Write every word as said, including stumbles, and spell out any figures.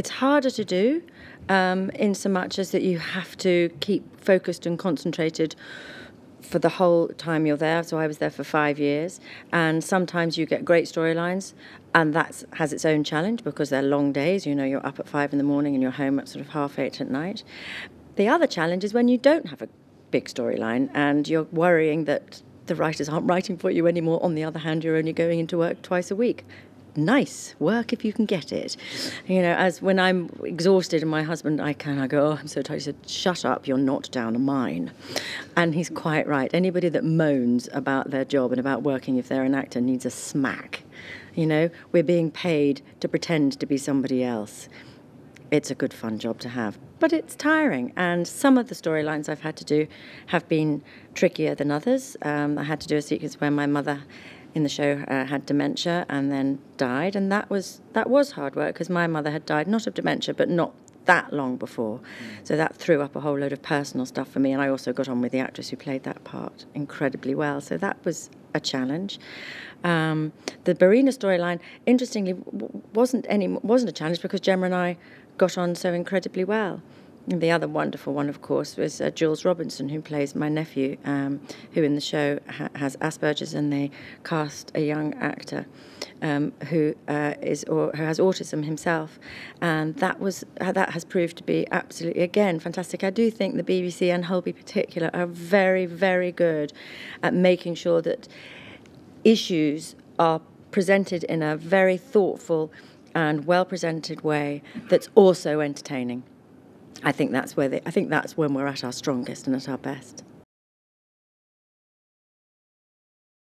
It's harder to do um, in so much as that you have to keep focused and concentrated for the whole time you're there. So I was there for five years, and sometimes you get great storylines, and that has its own challenge because they're long days. You know, you're up at five in the morning and you're home at sort of half eight at night. The other challenge is when you don't have a big storyline and you're worrying that the writers aren't writing for you anymore. On the other hand, you're only going into work twice a week. Nice work if you can get it. You know, as when I'm exhausted and my husband, I can, I go, oh, I'm so tired. He said, shut up, you're not down a mine. And he's quite right. Anybody that moans about their job and about working if they're an actor needs a smack. You know, we're being paid to pretend to be somebody else. It's a good fun job to have, but it's tiring. And some of the storylines I've had to do have been trickier than others. Um, I had to do a sequence where my mother in the show uh, had dementia and then died, and that was that was hard work because my mother had died not of dementia but not that long before. Mm. So that threw up a whole load of personal stuff for me, and I also got on with the actress who played that part incredibly well. So that was a challenge. Um, the Berena storyline, interestingly, w wasn't any wasn't a challenge because Gemma and I got on so incredibly well. And the other wonderful one, of course, was uh, Jules Robinson, who plays my nephew, um, who in the show ha has Asperger's, and they cast a young actor um, who uh, is or who has autism himself, and that was uh, that has proved to be absolutely again fantastic. I do think the B B C and Holby, in particular, are very, very good at making sure that issues are presented in a very thoughtful and well-presented way that's also entertaining. I think that's where they, I think that's when we're at our strongest and at our best.